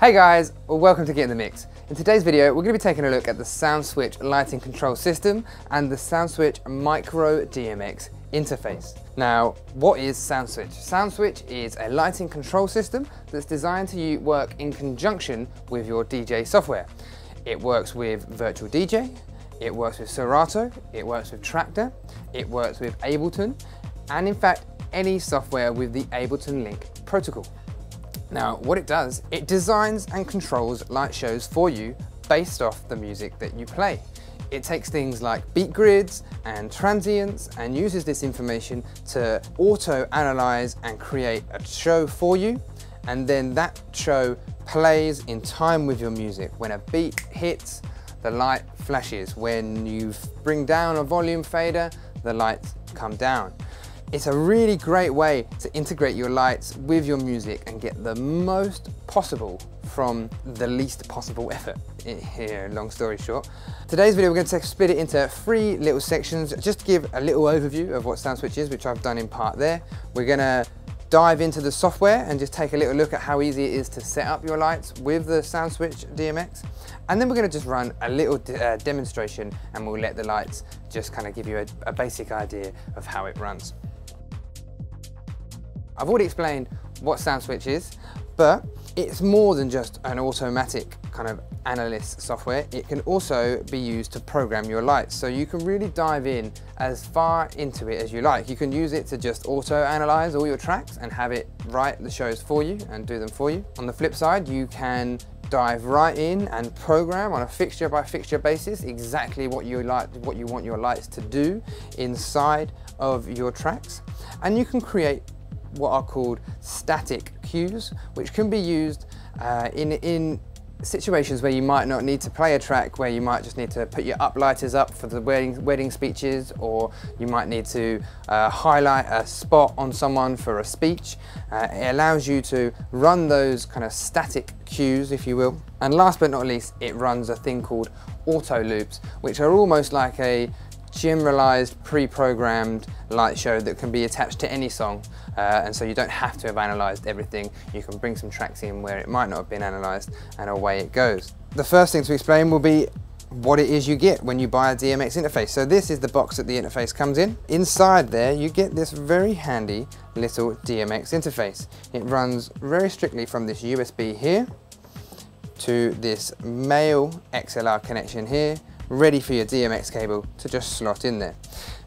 Hey guys, welcome to Get in the Mix. In today's video, we're going to be taking a look at the SoundSwitch lighting control system and the SoundSwitch Micro DMX interface. Now, what is SoundSwitch? SoundSwitch is a lighting control system that's designed to work in conjunction with your DJ software. It works with Virtual DJ, it works with Serato, it works with Traktor, it works with Ableton, and in fact, any software with the Ableton Link protocol. Now, what it does, it designs and controls light shows for you based off the music that you play. It takes things like beat grids and transients and uses this information to auto-analyze and create a show for you. And then that show plays in time with your music. When a beat hits, the light flashes. When you bring down a volume fader, the lights come down. It's a really great way to integrate your lights with your music and get the most possible from the least possible effort. Here, long story short. Today's video, we're going to split it into three little sections just to give a little overview of what SoundSwitch is, which I've done in part there. We're going to dive into the software and just take a little look at how easy it is to set up your lights with the SoundSwitch DMX. And then we're going to just run a little demonstration and we'll let the lights just kind of give you a basic idea of how it runs. I've already explained what SoundSwitch is, but it's more than just an automatic kind of analyst software. It can also be used to program your lights. So you can really dive in as far into it as you like. You can use it to just auto-analyze all your tracks and have it write the shows for you and do them for you. On the flip side, you can dive right in and program on a fixture by fixture basis exactly what you want your lights to do inside of your tracks. And you can create what are called static cues, which can be used in situations where you might not need to play a track, where you might just need to put your uplighters up for the wedding speeches, or you might need to highlight a spot on someone for a speech. It allows you to run those kind of static cues, if you will. And last but not least, it runs a thing called auto loops, which are almost like a generalized, pre-programmed light show that can be attached to any song, and so you don't have to have analyzed everything. You can bring some tracks in where it might not have been analyzed, and away it goes. The first thing to explain will be what it is you get when you buy a DMX interface. So this is the box that the interface comes in. Inside there, you get this very handy little DMX interface. It runs very strictly from this USB here to this male XLR connection here, ready for your DMX cable to just slot in there.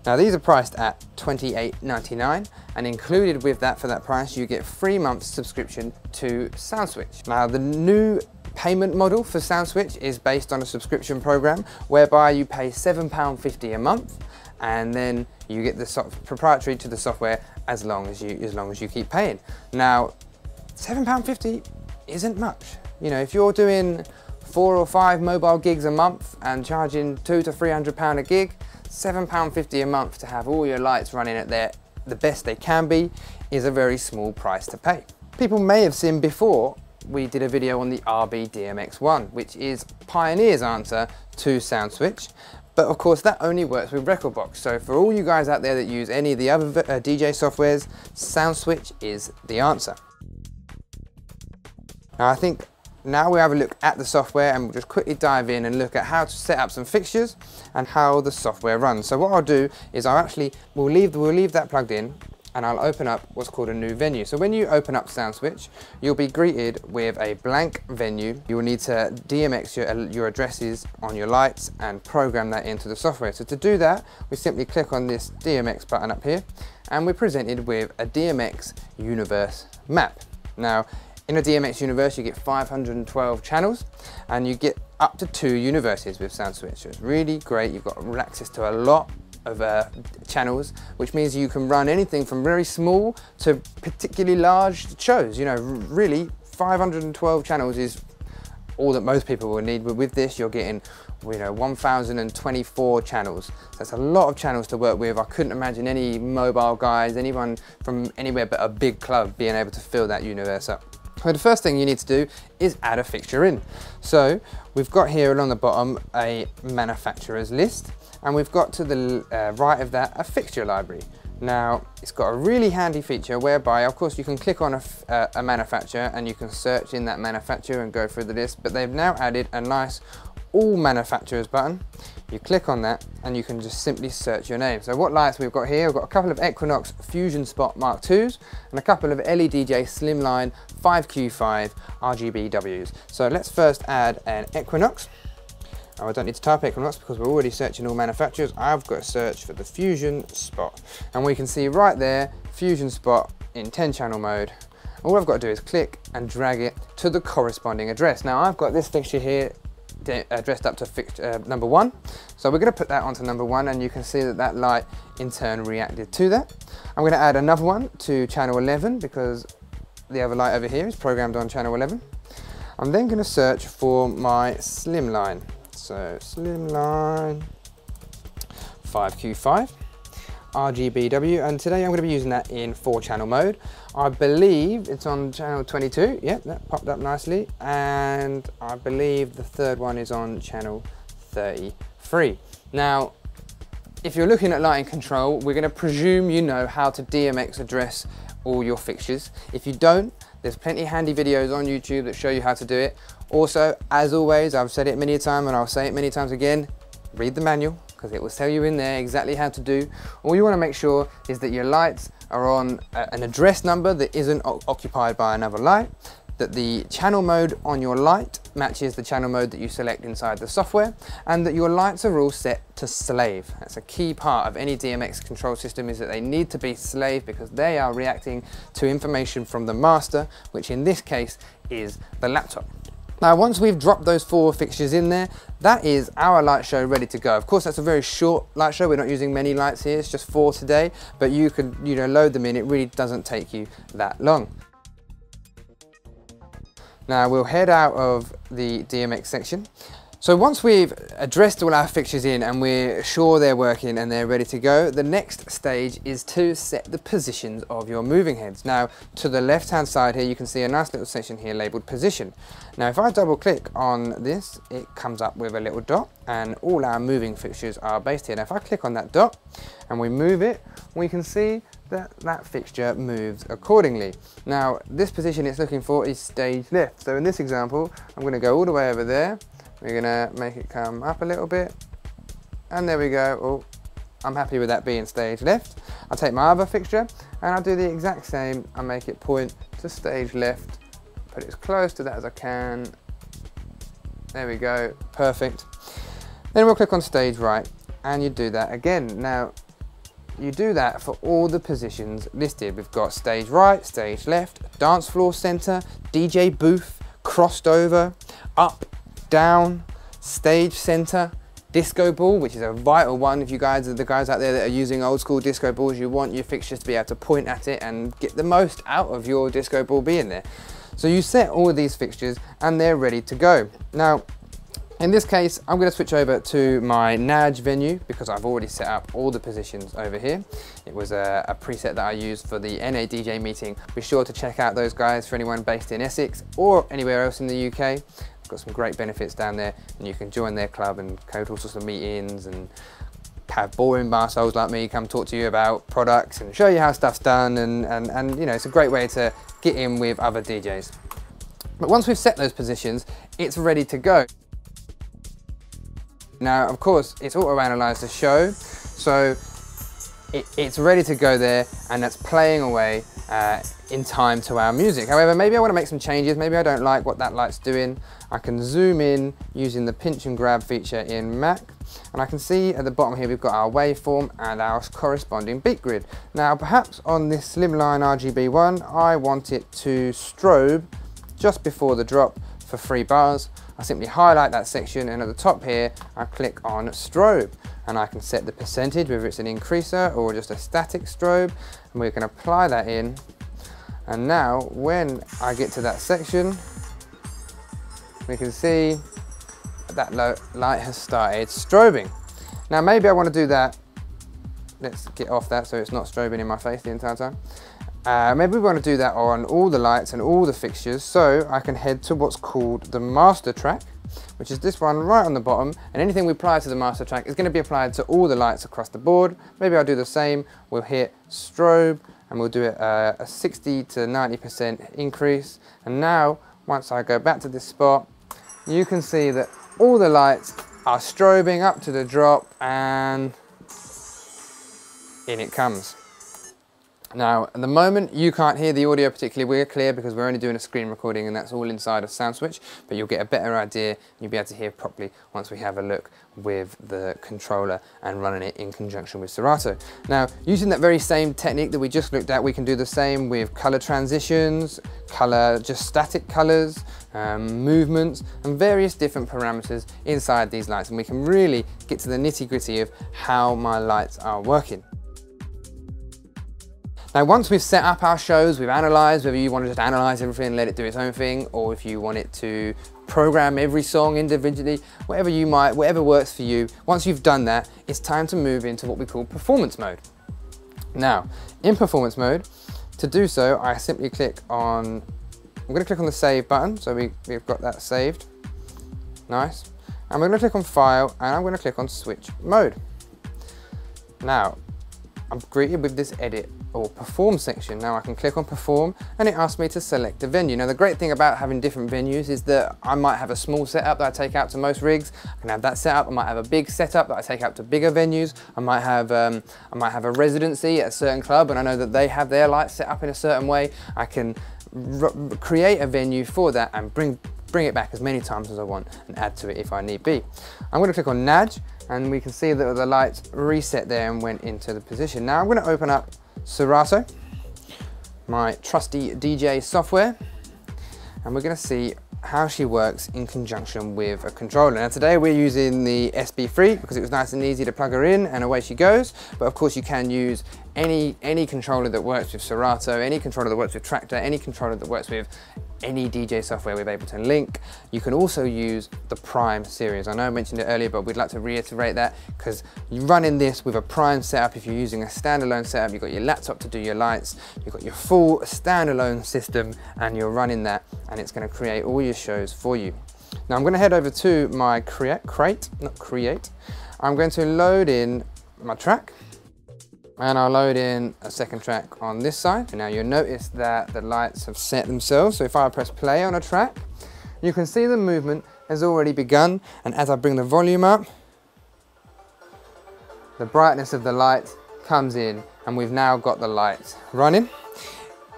Now these are priced at $28.99, and included with that, for that price, you get 3 months subscription to SoundSwitch. Now the new payment model for SoundSwitch is based on a subscription program whereby you pay £7.50 a month, and then you get the proprietary to the software as long as you keep paying. Now £7.50 isn't much. You know, if you're doing 4 or 5 mobile gigs a month and charging £200 to £300 a gig, £7.50 a month to have all your lights running at the best they can be is a very small price to pay. People may have seen before we did a video on the RBDMX1, which is Pioneer's answer to SoundSwitch, but of course that only works with Rekordbox. So for all you guys out there that use any of the other DJ softwares, SoundSwitch is the answer. Now I think now we'll have a look at the software, and we'll just quickly dive in and look at how to set up some fixtures and how the software runs. So what I'll do is we'll leave that plugged in, and I'll open up what's called a new venue. So when you open up SoundSwitch, you'll be greeted with a blank venue. You will need to DMX your addresses on your lights and program that into the software. So to do that, we simply click on this DMX button up here, and we're presented with a DMX universe map. Now, in a DMX universe, you get 512 channels, and you get up to 2 universes with SoundSwitch. So it's really great. You've got access to a lot of channels, which means you can run anything from very small to particularly large shows. You know, really, 512 channels is all that most people will need. But with this, you're getting, you know, 1,024 channels. So that's a lot of channels to work with. I couldn't imagine any mobile guys, anyone from anywhere but a big club being able to fill that universe up. So the first thing you need to do is add a fixture in. So we've got here along the bottom a manufacturer's list, and we've got to the right of that a fixture library. Now, it's got a really handy feature whereby, of course, you can click on a manufacturer and you can search in that manufacturer and go through the list, but they've now added a nice all manufacturers button. You click on that and you can just simply search your name. So what lights we've got here, we've got a couple of Equinox Fusion Spot Mark 2s and a couple of LEDJ Slimline 5Q5 RGBWs. So let's first add an Equinox. Oh, I don't need to type Equinox because we're already searching all manufacturers. I've got to search for the Fusion Spot. And we can see right there, Fusion Spot in 10 channel mode. All I've got to do is click and drag it to the corresponding address. Now I've got this fixture here dressed up to number one. So we're going to put that onto number one and you can see that that light in turn reacted to that. I'm going to add another one to channel 11 because the other light over here is programmed on channel 11. I'm then going to search for my Slimline. So Slimline 5Q5 RGBW, and today I'm going to be using that in 4-channel mode. I believe it's on channel 22. Yep, that popped up nicely, and I believe the third one is on channel 33. Now, if you're looking at lighting control, we're going to presume you know how to DMX address all your fixtures. If you don't, there's plenty of handy videos on YouTube that show you how to do it. Also, as always, I've said it many a time and I'll say it many times again, read the manual, because it will tell you in there exactly how to do. All you want to make sure is that your lights are on an address number that isn't occupied by another light, that the channel mode on your light matches the channel mode that you select inside the software, and that your lights are all set to slave. That's a key part of any DMX control system, is that they need to be slave because they are reacting to information from the master, which in this case is the laptop. Now, once we've dropped those four fixtures in there, that is our light show ready to go. Of course, that's a very short light show. We're not using many lights here. It's just 4 today, but you could, you know, load them in. It really doesn't take you that long. Now we'll head out of the DMX section. So once we've addressed all our fixtures in and we're sure they're working and they're ready to go, the next stage is to set the positions of your moving heads. Now, to the left-hand side here, you can see a nice little section here labeled position. Now, if I double click on this, it comes up with a little dot and all our moving fixtures are based here. Now, if I click on that dot and we move it, we can see that fixture moves accordingly. Now, this position it's looking for is stage left. So in this example, I'm going to go all the way over there. We're going to make it come up a little bit. And there we go. Oh, I'm happy with that being stage left. I'll take my other fixture and I'll do the exact same. I'll make it point to stage left. Put it as close to that as I can. There we go. Perfect. Then we'll click on stage right and you do that again. Now, you do that for all the positions listed. We've got stage right, stage left, dance floor center, DJ booth, crossed over, up, down, stage center, disco ball, which is a vital one. If you guys are the guys out there that are using old school disco balls, you want your fixtures to be able to point at it and get the most out of your disco ball being there. So you set all of these fixtures and they're ready to go. Now, in this case, I'm going to switch over to my NADJ venue because I've already set up all the positions over here. It was a preset that I used for the NADJ meeting. Be sure to check out those guys for anyone based in Essex or anywhere else in the UK. They've got some great benefits down there and you can join their club and go to all sorts of meetings and have boring barsoles like me come talk to you about products and show you how stuff's done and you know, it's a great way to get in with other DJs. But once we've set those positions, it's ready to go. Now, of course, it's auto-analyzed the show, so it's ready to go there, and that's playing away in time to our music. However, maybe I want to make some changes. Maybe I don't like what that light's doing. I can zoom in using the pinch and grab feature in Mac, and I can see at the bottom here we've got our waveform and our corresponding beat grid. Now, perhaps on this Slimline RGB1, I want it to strobe just before the drop for 3 bars. I simply highlight that section and at the top here, I click on strobe and I can set the percentage, whether it's an increaser or just a static strobe, and we can apply that in. And now when I get to that section, we can see that light has started strobing. Now, maybe I want to do that. Let's get off that so it's not strobing in my face the entire time. Maybe we want to do that on all the lights and all the fixtures, so I can head to what's called the master track. which is this one right on the bottom, and anything we apply to the master track is going to be applied to all the lights across the board. Maybe I'll do the same. We'll hit strobe and we'll do it a 60 to 90% increase. And now, once I go back to this spot, you can see that all the lights are strobing up to the drop, and in it comes. Now, at the moment, you can't hear the audio particularly clear because we're only doing a screen recording and that's all inside of SoundSwitch, but you'll get a better idea and you'll be able to hear properly once we have a look with the controller and running it in conjunction with Serato. Now, using that very same technique that we just looked at, we can do the same with color transitions, color, just static colors, movements, and various different parameters inside these lights, and we can really get to the nitty-gritty of how my lights are working. Now, once we've set up our shows, we've analysed, whether you want to just analyse everything and let it do its own thing, or if you want it to program every song individually, whatever you might, whatever works for you. Once you've done that, it's time to move into what we call performance mode. Now, in performance mode, to do so, I simply click on, I'm going to click on the save button, so we've got that saved. Nice. And we're going to click on file, and I'm going to click on switch mode. Now, I'm greeted with this edit or perform section. Now I can click on perform and it asks me to select a venue. Now the great thing about having different venues is that I might have a small setup that I take out to most rigs. I can have that setup. I might have a big setup that I take out to bigger venues. I might have a residency at a certain club and I know that they have their lights set up in a certain way. I can create a venue for that and bring it back as many times as I want and add to it if I need be. I'm going to click on NADJ and we can see that the lights reset there and went into the position. Now I'm going to open up Serato, my trusty DJ software, and we're going to see how she works in conjunction with a controller. Now today we're using the SB3 because it was nice and easy to plug her in and away she goes, but of course you can use any controller that works with Serato, any controller that works with Traktor, any controller that works with any DJ software with Ableton Link. You can also use the Prime series. I know I mentioned it earlier, but we'd like to reiterate that because you're running this with a Prime setup. If you're using a standalone setup, you've got your laptop to do your lights, you've got your full standalone system and you're running that and it's going to create all your shows for you. Now I'm going to head over to my crate. I'm going to load in my track. And I'll load in a second track on this side. Now you'll notice that the lights have set themselves. So if I press play on a track, you can see the movement has already begun. And as I bring the volume up, the brightness of the lights comes in and we've now got the lights running.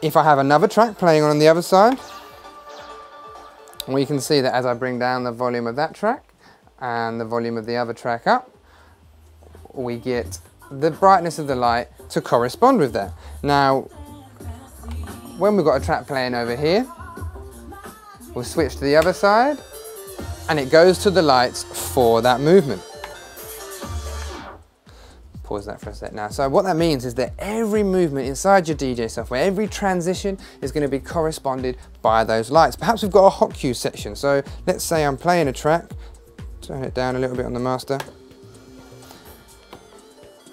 If I have another track playing on the other side, we can see that as I bring down the volume of that track and the volume of the other track up, we get the brightness of the light to correspond with that. Now, when we've got a track playing over here, we'll switch to the other side and it goes to the lights for that movement. Pause that for a sec now. So what that means is that every movement inside your DJ software, every transition is going to be corresponded by those lights. Perhaps we've got a hot cue section. So let's say I'm playing a track, turn it down a little bit on the master.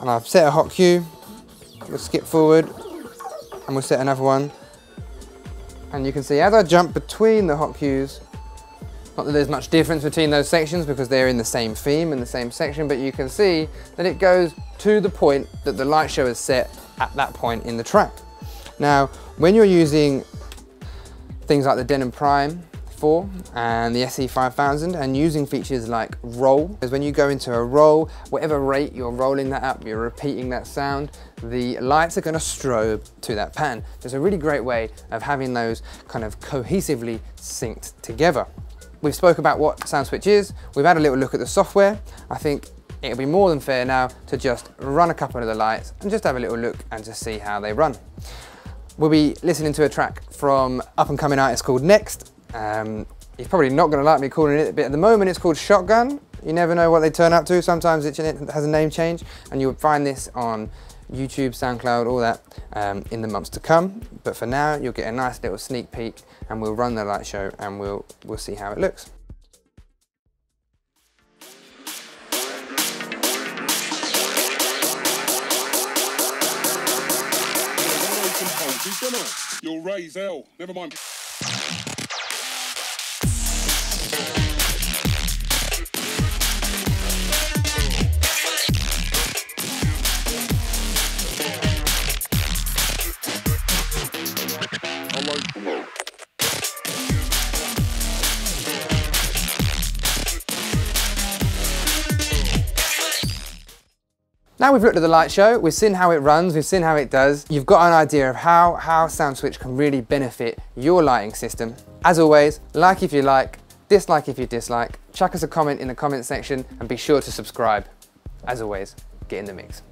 And I've set a hot cue, we'll skip forward and we'll set another one. And you can see as I jump between the hot cues, not that there's much difference between those sections because they're in the same theme and the same section, but you can see that it goes to the point that the light show is set at that point in the track. Now, when you're using things like the Denon Prime and the SC5000 and using features like roll, because when you go into a roll, whatever rate you're rolling that up, you're repeating that sound, the lights are going to strobe to that pattern. It's a really great way of having those kind of cohesively synced together. We've spoke about what SoundSwitch is, we've had a little look at the software. I think it'll be more than fair now to just run a couple of the lights and just have a little look and just see how they run. We'll be listening to a track from up and coming artist called Next. He's probably not going to like me calling it, but at the moment it's called Shotgun. You never know what they turn up to. Sometimes it has a name change, and you'll find this on YouTube, SoundCloud, all that in the months to come. But for now, you'll get a nice little sneak peek, and we'll run the light show, and we'll see how it looks. You'll raise hell. Never mind. Now we've looked at the light show, we've seen how it runs, we've seen how it does. You've got an idea of how SoundSwitch can really benefit your lighting system. As always, like if you like, dislike if you dislike, chuck us a comment in the comment section and be sure to subscribe. As always, get in the mix.